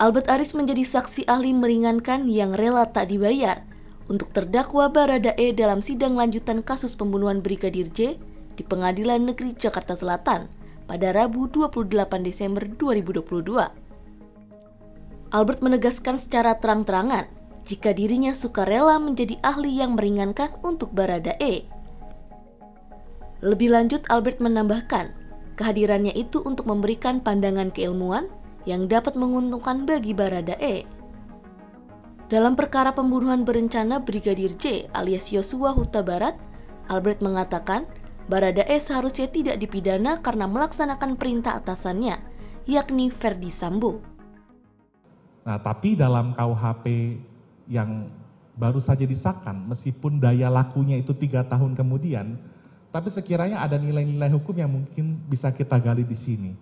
Albert Aris menjadi saksi ahli meringankan yang rela tak dibayar untuk terdakwa Bharada E dalam sidang lanjutan kasus pembunuhan Brigadir J di Pengadilan Negeri Jakarta Selatan pada Rabu 28 Desember 2022. Albert menegaskan secara terang-terangan jika dirinya sukarela menjadi ahli yang meringankan untuk Bharada E. Lebih lanjut, Albert menambahkan kehadirannya itu untuk memberikan pandangan keilmuan yang dapat menguntungkan bagi Bharada E. Dalam perkara pembunuhan berencana Brigadir J alias Yosua Huta Barat, Albert mengatakan Bharada E seharusnya tidak dipidana karena melaksanakan perintah atasannya, yakni Ferdy Sambo. Nah, tapi dalam KUHP yang baru saja disahkan, meskipun daya lakunya itu 3 tahun kemudian, tapi sekiranya ada nilai-nilai hukum yang mungkin bisa kita gali di sini.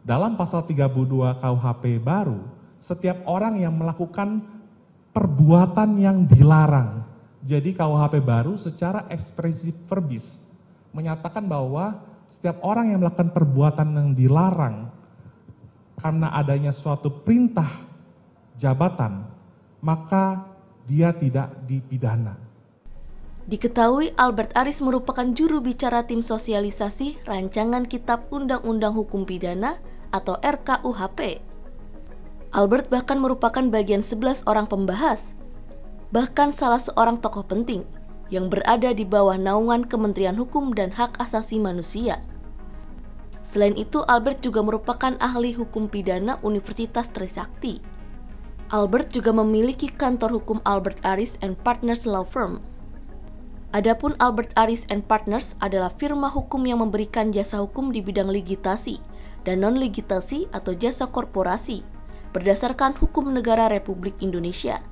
Dalam pasal 32 KUHP baru, setiap orang yang melakukan perbuatan yang dilarang. Jadi KUHP baru secara ekspresif verbis menyatakan bahwa setiap orang yang melakukan perbuatan yang dilarang karena adanya suatu perintah jabatan, maka dia tidak dipidana. Diketahui Albert Aris merupakan juru bicara tim sosialisasi rancangan Kitab Undang-Undang Hukum Pidana atau RKUHP. Albert bahkan merupakan bagian 11 orang pembahas, bahkan salah seorang tokoh penting yang berada di bawah naungan Kementerian Hukum dan Hak Asasi Manusia. Selain itu, Albert juga merupakan ahli hukum pidana Universitas Trisakti. Albert juga memiliki kantor hukum Albert Aris and Partners Law Firm. Adapun Albert Aris and Partners adalah firma hukum yang memberikan jasa hukum di bidang ligitasi dan non-ligitasi atau jasa korporasi berdasarkan hukum negara Republik Indonesia,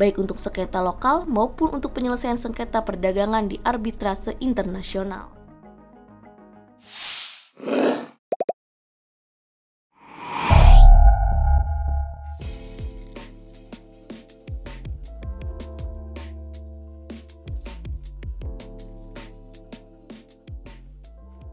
baik untuk sengketa lokal maupun untuk penyelesaian sengketa perdagangan di arbitrase internasional.